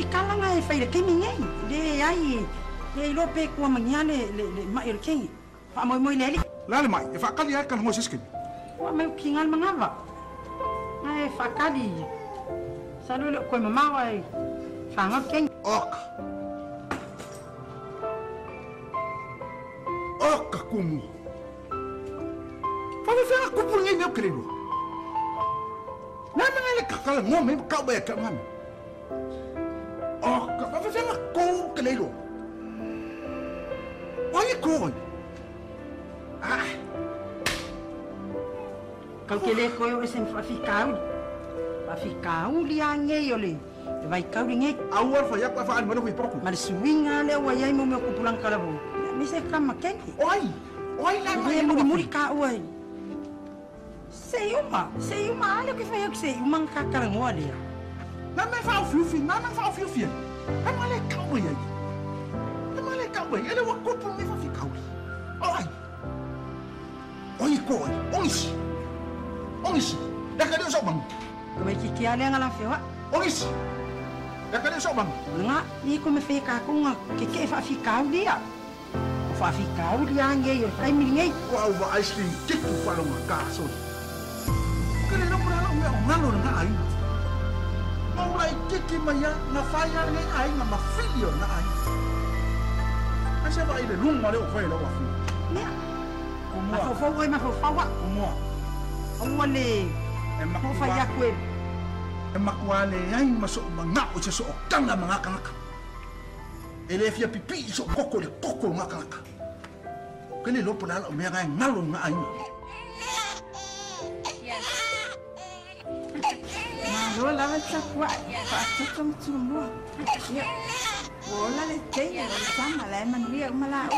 ni kala ngai faile ke mingai le ai le lope ko mangia le ma el king fa mo mo le la mai e fa kali kan ho seskin wa me kingal mangava ai fa kali salu le ko mama wa fa ngok king ok ok kumu fa fa ko pun ngai me kredo na mangale kakala ngome ka ba ka mama. Você é uma coqueleiro. Olha como. Ah. Coqueleiro eu sem ficar o liangueio ali. Vai cauringue. A hora foi a falar mano foi pouco. Mas swinga le o aí meu cupulan carabo. Me se cama quem? Oi. Oi lá vai muri cá oi. Sei uma olha que foi eu que sei, uma cacarango ali. Não me fala flufi, não me fala flufi. É maleca o aí, é maleca o aí. Ele é o corpo me vai ficar o aí. Olha, olha coi, olha isso. Da cadê o sabão? Como é que a lenga lá feia? Olha isso. Da cadê o sabão? Não, e como fica com a que vai ficar o dia? Vai ficar o dia aí. Aí ninguém. Qual o ice cream que tu falou na casa? Querer não para lá o meu malo não aí. Mulai kiki maya na faya ni ai na mafilio na ai. Asa ba ile lunga le ofa ile wafu. Ne. Omo. Afofo ma fofawa. Omo. Omo le. E makofa yakwe. E makwale ai maso manga o tso okanga manga kanaka. Ele fia pipi so koko le koko manga kanaka. Kele lo pula o mega ngalo nga ai. Yo la vez fue hasta como chumbo. Hola le tengo sama la manía mala.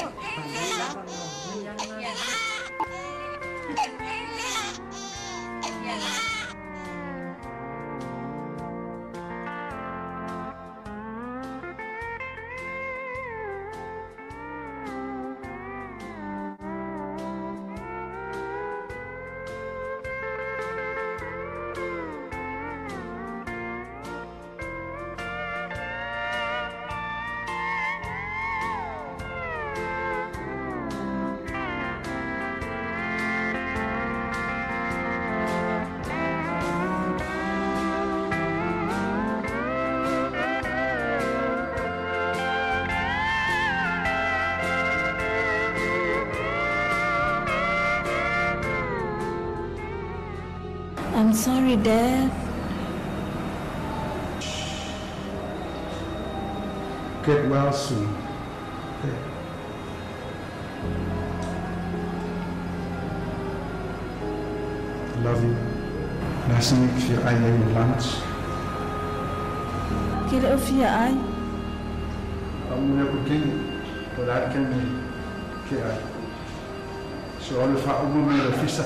I'm sorry, Dad. Get well soon. Okay. Love you. Nice to meet you. I need lunch. Get off your eye. I'm not cooking, but I can make it. So all of our women are fisher.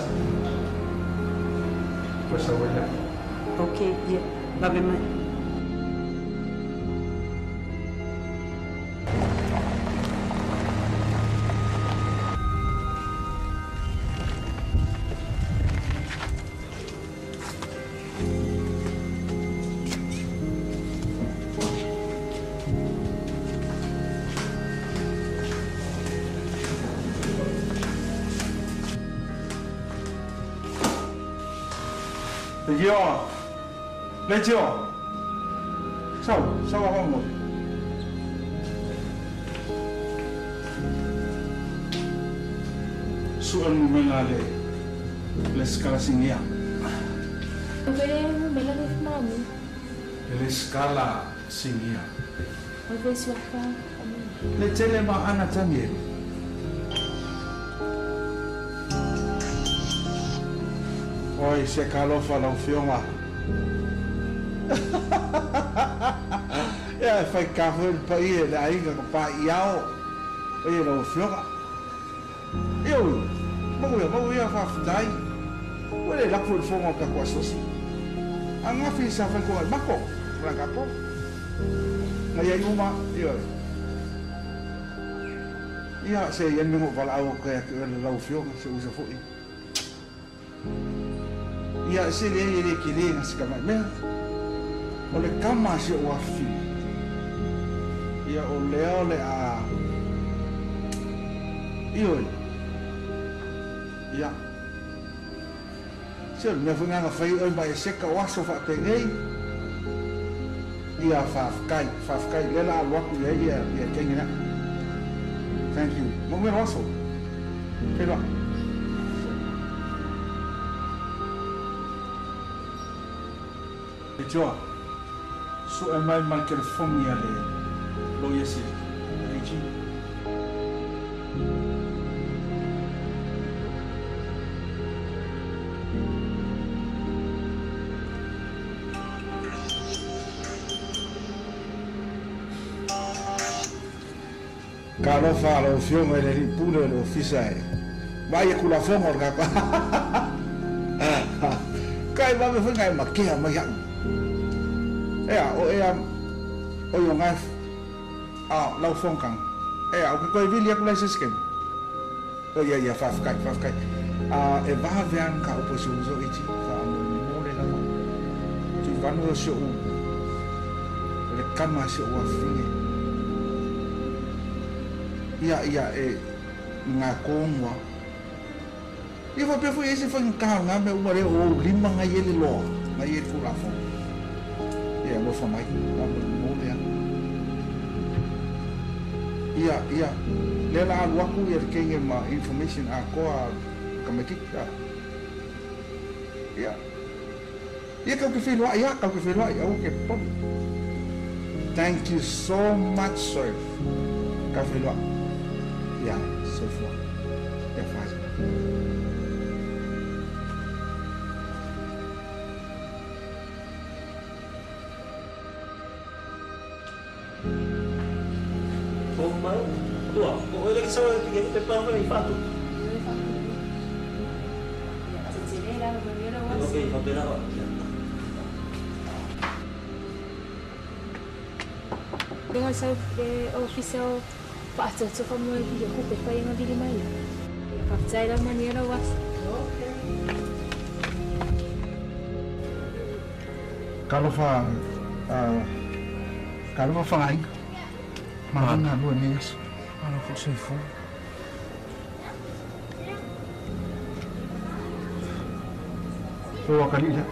Pues abuela. Ok, yeah. Bye, mamá. Legion, so home. Suel Mumenale, les Calasinia. Veremos, Bela de Mami. Les Calasinia. Volve su acá. Le telema Ana también. Hoy se caló para un fioma. É, foi carro para ir aí para Iau, aí no Flora. Eu vou fazer. Olha lá por fora com a coisa assim. A minha filha já foi com o Marco, para cá por. Aí aí uma, eu. Ia ser ele mesmo falar o que é que ele lá o Flora se usa foi. Ia ser ele que lê nesse caminho. Olha, calma, seu afim. ia olea ole a ioi ia se me funga na fai oi mai seka waso fa tengei ia fafkai lela waku ia tengina thank you mo me waso pero Joa, su emai marker fongia le lo yesi, eji. Caro fa lo fiume le ripule lo fisae. Vai e kula fonga orga qua. Kai va me fonga ma che ma yang. O yung ay lao phong kang o kikoy vilya kulay sa skim o ya fafkay e bahavean ka oposuzo iti ka mure naman ti vanuro siyo le kama siyo wafinge iya nga kongwa iwa pefo yesi fang kao nga me umare o lima nga yeli lo nga yeli kurafong ya lo fama ki mole ya lela alwaku yerkenge ma information akoa kametika ya ka kufilwa ya okay pop thank you so much sir ka kufilwa ya so far ya fast Dengan saya official pak tu family dia aku pergi dengan diri mai. Pak saya dah maniera was. Kalau fa aing. Mana lu ni? Mana aku sifu? Dua kali dah.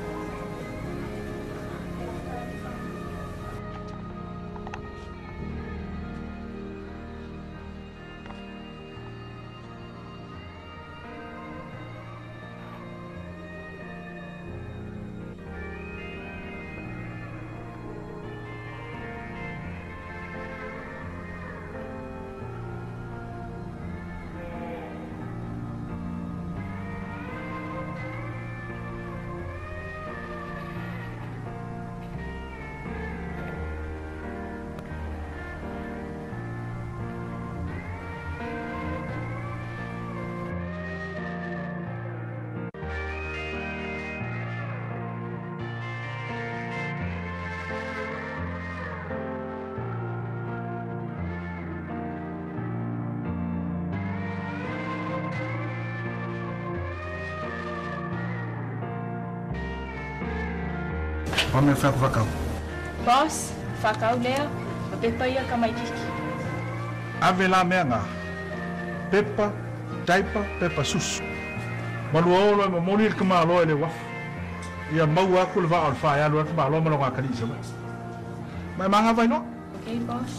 Vamos me fazer facão. Posso? Facão leia. Pepa ia com a Maitiki. Avela menga. Pepa, taipa, pepa sus. Maluau lo morir que malo ele wa. Ia maua culva alfa ia lo que malo malo com a caliza. Mas manga vai não? Ok, boss.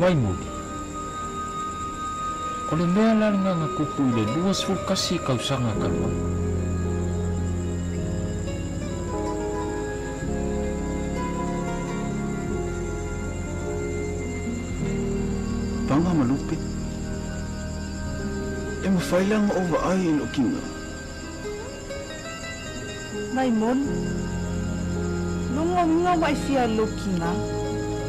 Waimudi, oleh melalui ngan aku pulih dua suruh kasih kau sangat kalma. Bangga melupit, emu failang over air lokinga. Maimon, lum Ungo ungo mai fia lukina.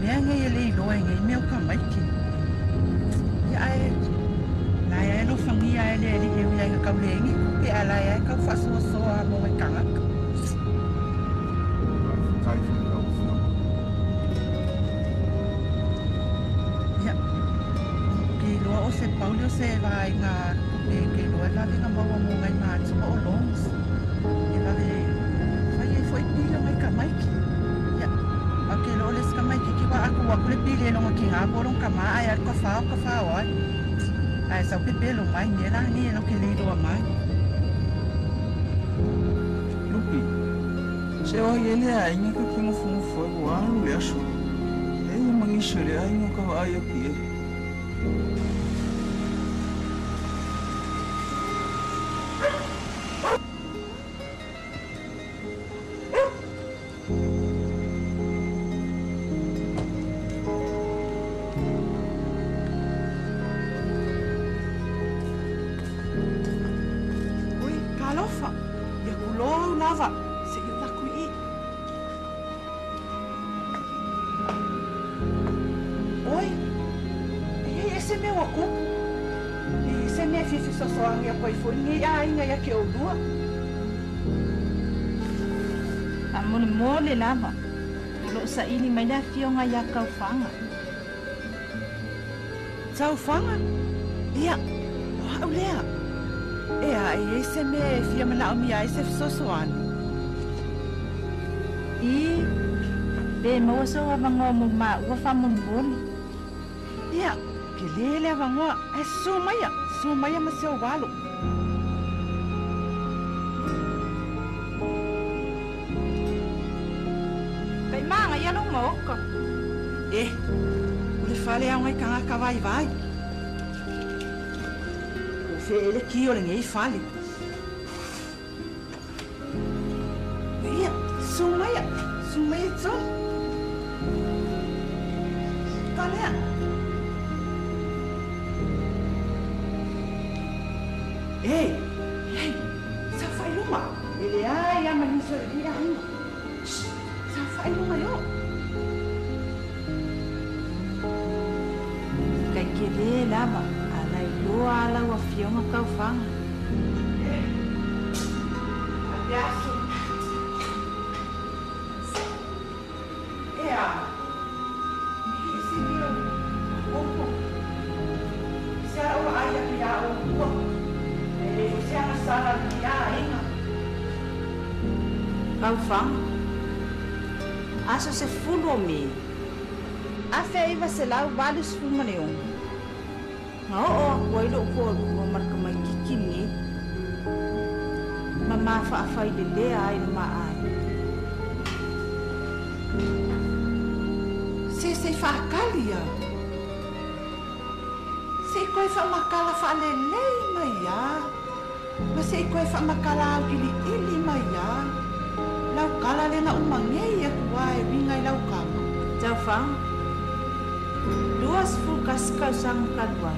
me han elegido en el meu Camaiki. Ay, la ya no familia, él le dije, voy a ir a Cablengi, que a la ya que pasó solo a Moecanak. Ya, que luego se Paulo se va a ir a que luego la venga a Moecanak, más o menos, y la de. Lupi, se oye le a que tengo un fuego, a un beso. Ella me hizo le a un caballo pie. Lava, lo saíli me da fiona ya caufanga. Caufanga? Ya, wow, lea. Ea, ese me fiona la omia ese sosuan. Y de mozo avango mumma, guafamumbun. Ya, que le le avango, es sumaya me se ovalo. Falei a mãe caraca vai. Ele aqui olha ninguém fale. Ia, sumia só. Galera. Ei, só faz uma. Ele ai a manhã ele ai. Só faz uma eu. Ele lava, ala iloa ala o afião a calfanga. Abraço. Me recebeu pouco. Se a o aia pirar o pouco, ele se amassava a pirar ainda. Calfanga. Acho se fulome. A fé aí vai ser lá o vários fulmoneu. No, why do call Mamma my kikini? Mamma fa fai de day I ma ai. Se fa calia. Se coi fa macala fa lelei maia. Mas se coi fa macala ili maia. Lau cala le na umange ya kuai vingai lau kama. Tau fa. Duas fulcas causam calor.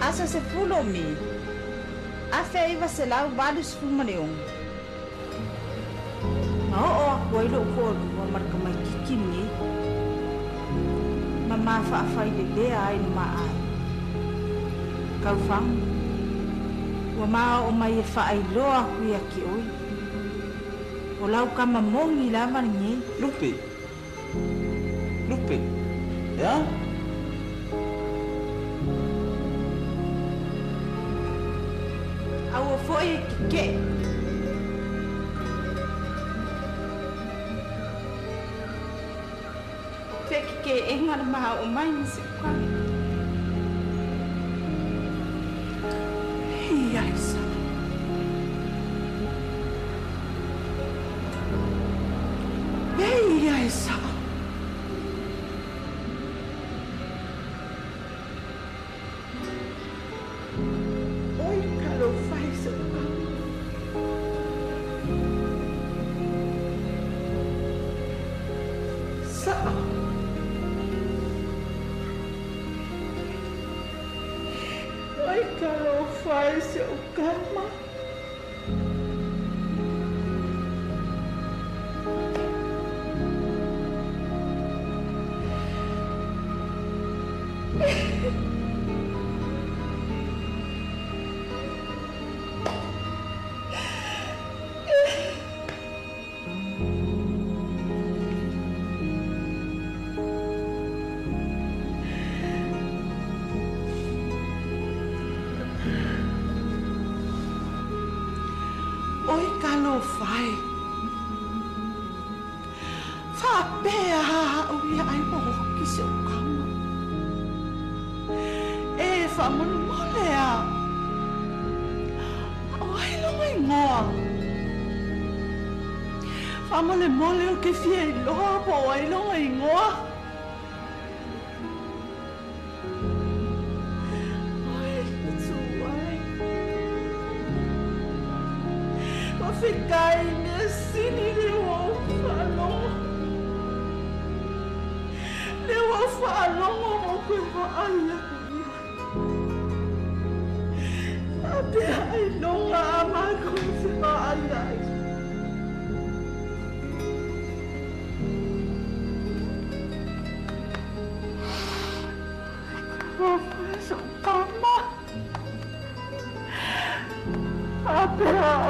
Asa se fulou me. A fé ia ser lá vários fulmaneon. Não, o olho corvo a marca mais kikini. Mamá fa fai de dia ai ma ai. Calfam. Mamá o mai fa ai loa ia que oi. Olá o camamong ila mangi. Lupe. Ya? Foi que em armar o mais qual e isso bem isso Faz seu karma. Fai whapea hauia ai mohoki se o kama e whamonumolea o hailonga ingoa whamolemole o ke fia iloa po o hailonga ingoa ficar nesse nível, eu falo uma coisa alheia, até aí não há mais coisa alheia. Eu fiz um palma, até aí.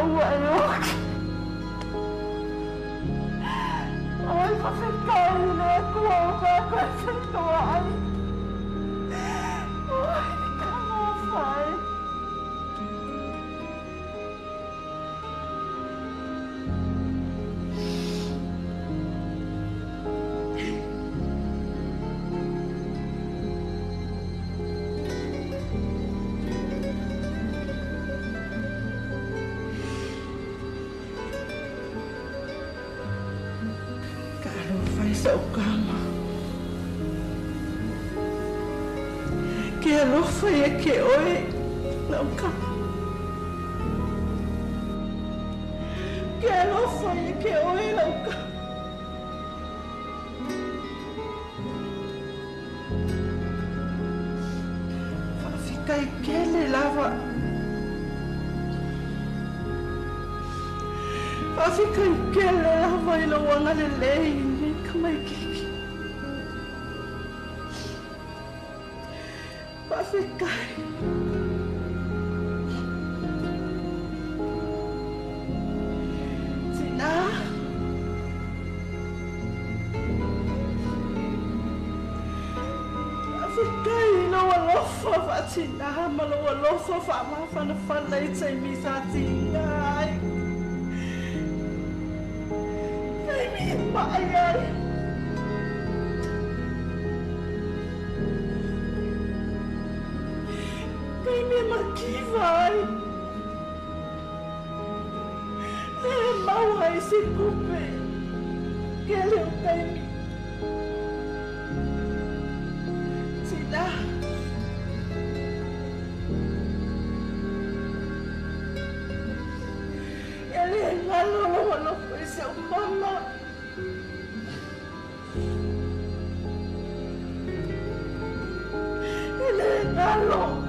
Que alofa e que hoy não cama. Que alofa e que hoy não cama. Fica e que ele lava. Fica e que ele lava e não anda de lei. Como é que ficar sin nada ficar y no alofa va sin nada malo alofa va más fan fan la itse misa sin nada ay mi madre. Que vai? É mau a esse cupê que ele tem. Se dá. Ele é malo, não foi seu mamá. Ele é malo.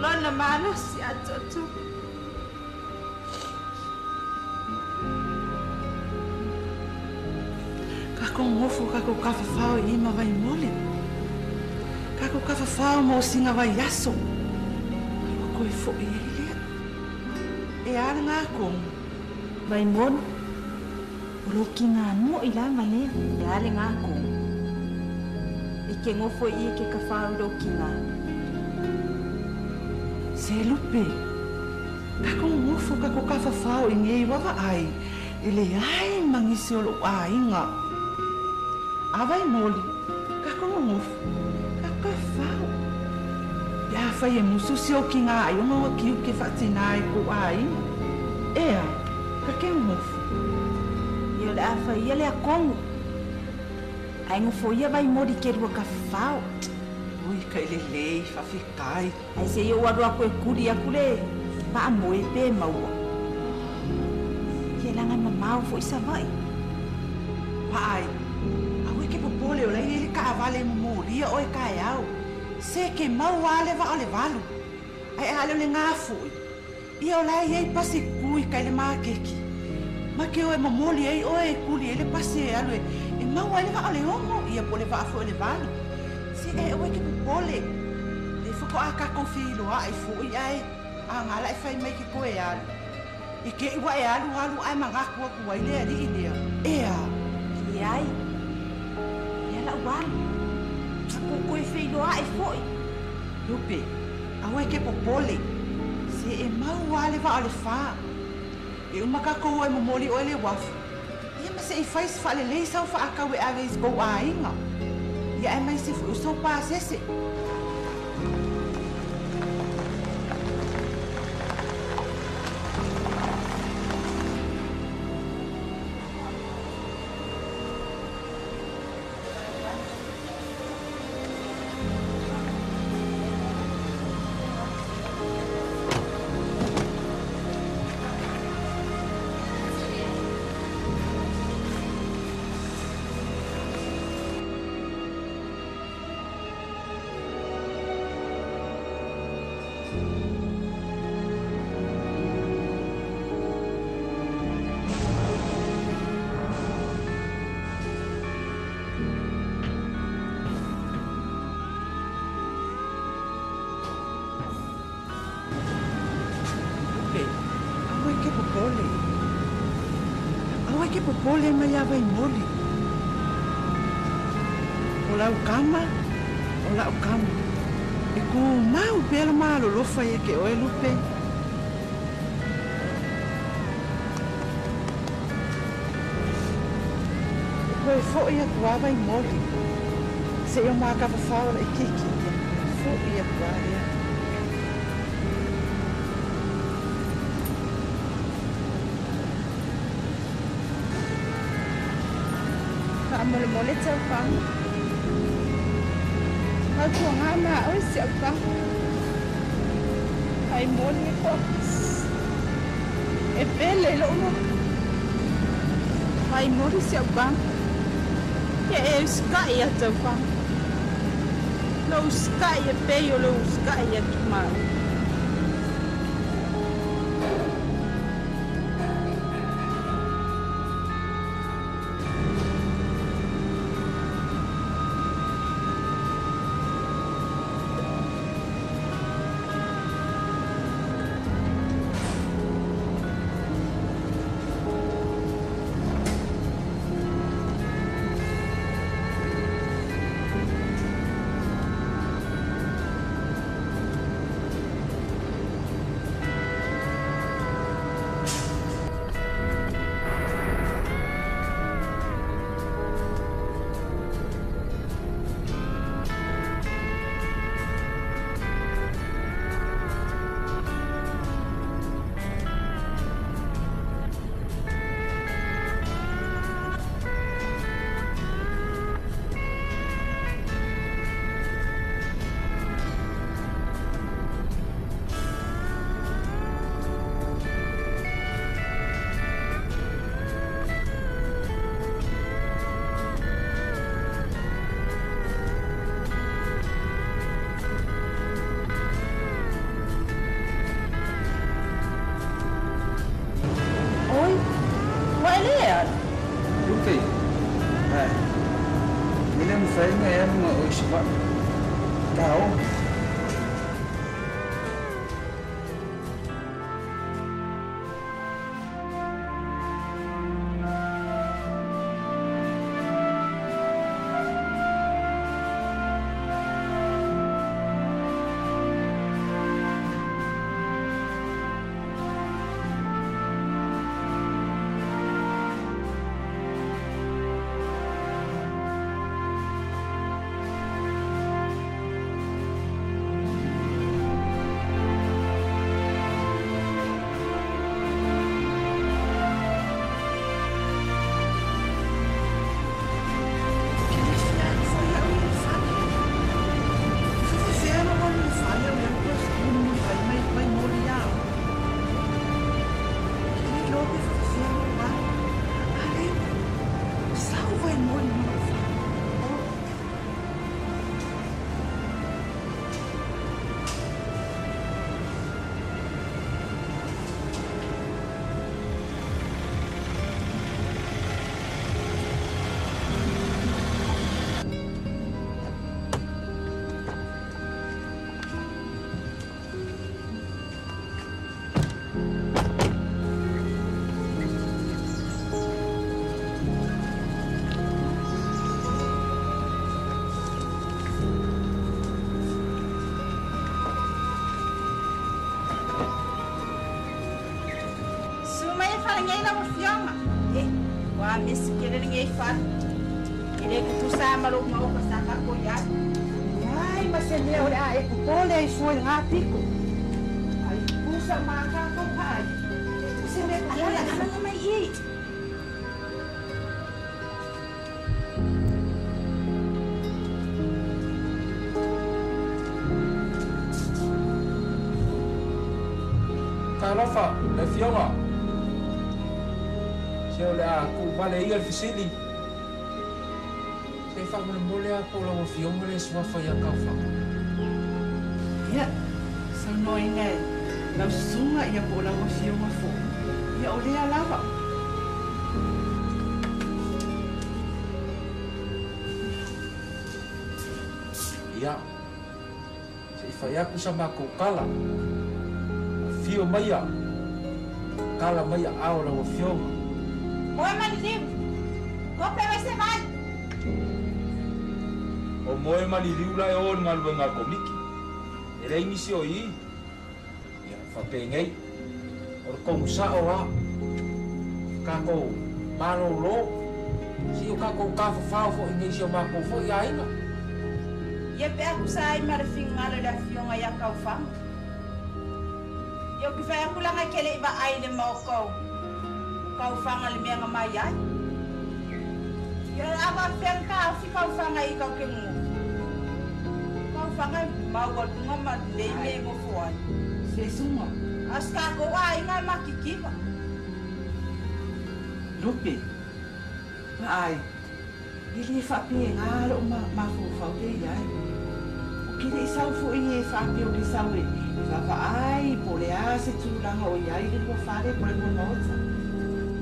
Lo na manos ya todo. kongofu kako kafafao ima vai mole. Kako kafafao mo singa vai yaso. Kako ifo ielea. E ara ngā kong. Vai mon. Roki ngā no ila valea. E ara ngā kong. E ke ngofo ie ke kafao roki ngā. Se lupe. Kako ngofo kako kafafao ingei wawa ai. Ele ai mangisi olo ainga. Avai moli, kakongof, kakafau. Ya faye mususi o kinga ayono ki uke fatinai ko ai. Ea, kakengof. Yo la faye le akongo. Ai no foi vai moli keru kakafau. Ui ka ele lei fa fikai. Ai se yo wadu akuri akule, pa moi pe mau. Mau foi savai. Pai, aui ke popole o lei ele ka vale moria o caiau. Se que mau ale va ale valo. Ai ale le ngafu. E o lei ei passe cui ka ele makeki. Ma que o mamoli ei o e culi ele passe ale. E mau ale va ale homo e pole va foi ale valo. Se e o ke popole. Le foko aka confilo ai foi ai. Angala e fai mai ki koe ale. E que iwa e alu ai mangaku aku ai lea li idea. Ea, ki ai. Ea la ualu. Ako koe feiloa e foi. Lupe, awa e ke popole. Se e mau ale va ale faa. E umakakou e momoli o ele wafu. Ia ma se e fais fa ale lei sau fa akawe ave iskou a inga. Ia e mai se fui usau pa sese. Pole maya vai moli. Ola ukama. E ku mau belo malo lo faye ke o Lupe. Foi foi ia ku vai moli. Se eu maka fa fala e kiki. Foi ia ku vai. Mole mole chapa, aku ngama oi chapa, ai mole ko, e pele lo no, ai mole chapa, ya euska ya chapa, lo euska ya peyo lo euska ya tuma. Lupe, vai. phế nghe em ngợi sự vận cáo. Carafa, la fiora. Yo la cubale y el fisili. Se fa un mole a por la fiora y su falla cafa. Ya, son no en él. La suma y a por la fiora fue. Ya olea lava. Ya. Se falla kusama kokala. Fio Maya, Cala Maya, ahora o Fio. Oi, Maliliu, compre você vai. O Moe Maliliu lá é onde malvenga comigo. Ele é iniciou aí. Já fapenguei. Or como sao lá. Caco, marolô. Se o caco cafo falfo iniciou maco foi ainda. E pego sai marfim malo da Fio aí a calfam. Yo kifaya kulang akele iba ay ni moko. Kaufangal miya ngamayay. Yon ama feng ka si kaufangay ikaw kimu. Kaufangay mawag mo madlay may mo fuan. Sesuma. Aska ko ay nga makikipa. Lupi. Ay. Dili fapi nga lo mafufaw kayay. Kini isaw fu iye fapi o kisawi. Ay, por le hace chulas hoy, ay, que por fare por el monota.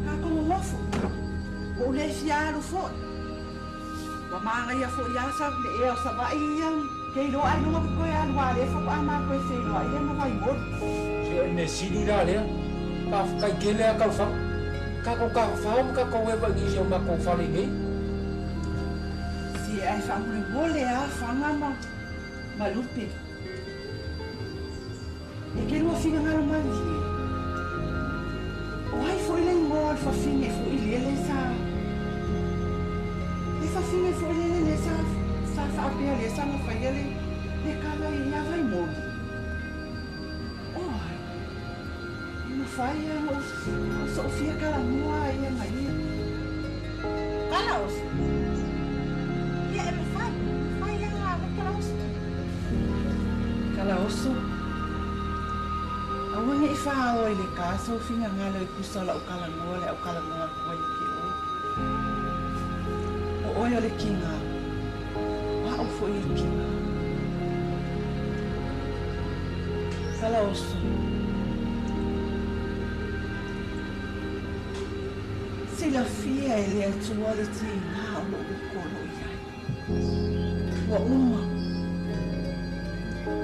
Ah, como mofo. O le fiaro fo. Mamá, ya fo, ya sabe, ya sabe, ya. Que lo hay, no me puede anuar, eso va a marco ese, lo hay, no va a ir por. Si hay necesidad, ya. Para que le haga el fa. Caco, caco, fam, caco, hueva, guillo, ma, con faringue. Si hay fa, le haga, fama, malupi. E que não fica na romaninha. Oi, foi lá embora, fafinha, foi ele essa. E fafinha foi ele essa, sabe ele essa não foi ele, de cada ele já vai morrer. Oi, não foi ele, só fica ela moa e a Maria. Cala os. E ele foi ela, cala os. Cala os. Awang ifao ile kaso finga ngalo ikusola ukala ngola kwa yikio. O oyo le kinga. Wa ofo yikinga. Sala osu. Sila fia ile atuwa le tinga o ukolo yai. O uma,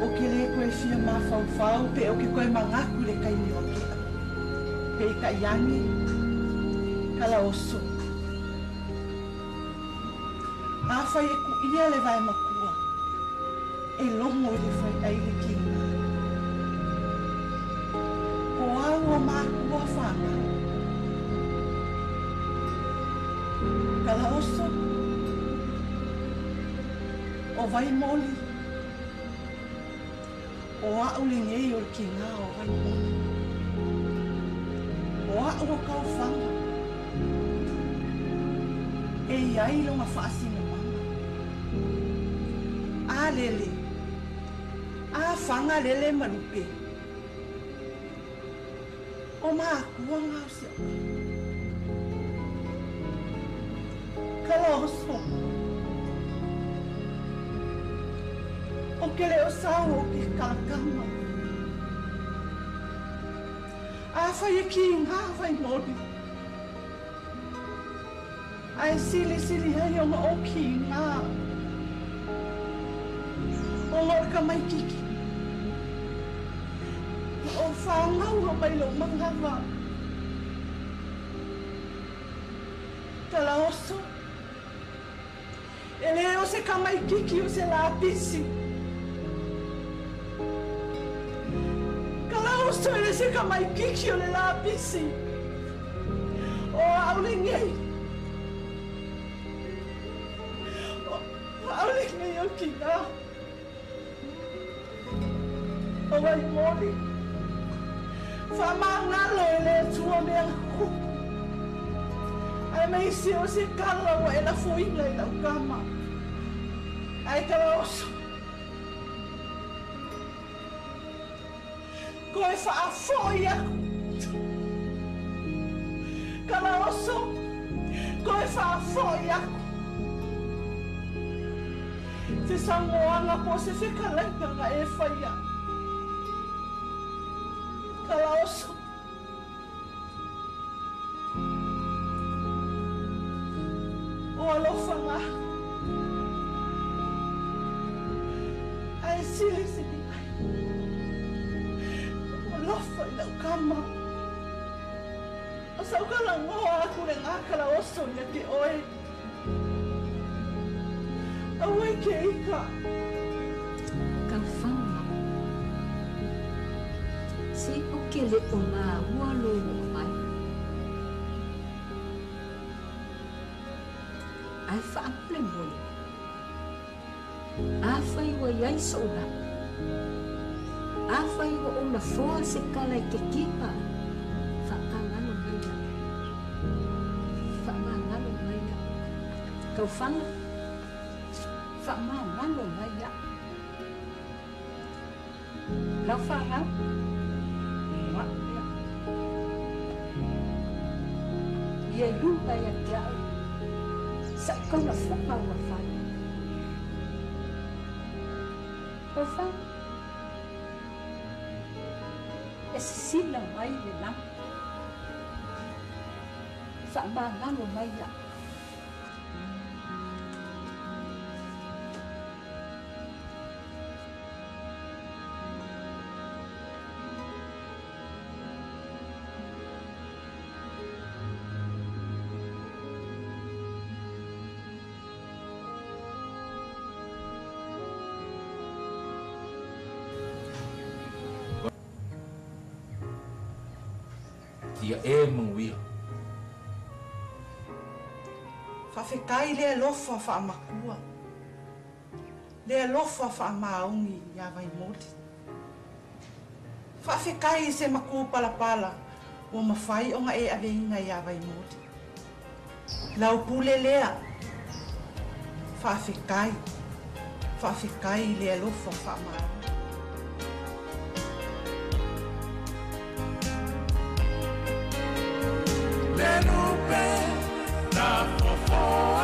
o que le conhecia mafau-fau, pe o que coi mangaku le kai mioki. Pe kai yani, kala osso. Afa e ku ia le vai makua. E longo le fai ai le kinga. O aua makua fanga. Kala osso, o vai moli, o aulingei o ki ngā o vai moli, o aua kau whanga, e iai longa whaasino manga. A lele, a whanga lele marupe, o mā kua ngā o se oe. Kala oso, o que leo sao o que calacama. A fai aqui em rava em mole. A sili aí uma oquinha. O lorca mai kiki. O fanga o bailo mangava. Tala osso. Ele o se camai kiki o se lápis. Ele se camai kiki o le lápis. O aulinguei o kina. O vai moli. Famangalo ele tua mea ku. Ai mei se o se kala o ela fuinga ela o kama. Ai kala oso. Koe whaafoi aku. Kala oso, koe whaafoi aku. Te sangoanga po se whekalaitanga e whaia. Kala oso. O alofa ngā. Ai sili sili ai. Lofa lau kama. O sau kala ngoa aku le ngā kala oso ia ke oe. Aue ke ika. Kawhanga. Se o ke le o ngā ua loo mai. Ai whaaple mole. A whai wa iaiso o nā. Afai wa ona forse kala ke kipa fatangalo maila kau fang fatangalo maila la fara wa ya lupa ya jao sa kona fupa wa fani kau fang esse sila mai lena samba ngalo mai ya ia e muia. Fafekai le alofa faamakua. Le alofa faamaungi ia vai moti. Fafekai se maku palapala o mafai o nga e aveinga ia vai moti. Lau pulelea. Fafekai. Fafekai le alofa faamaungi. Lupe na fofoa.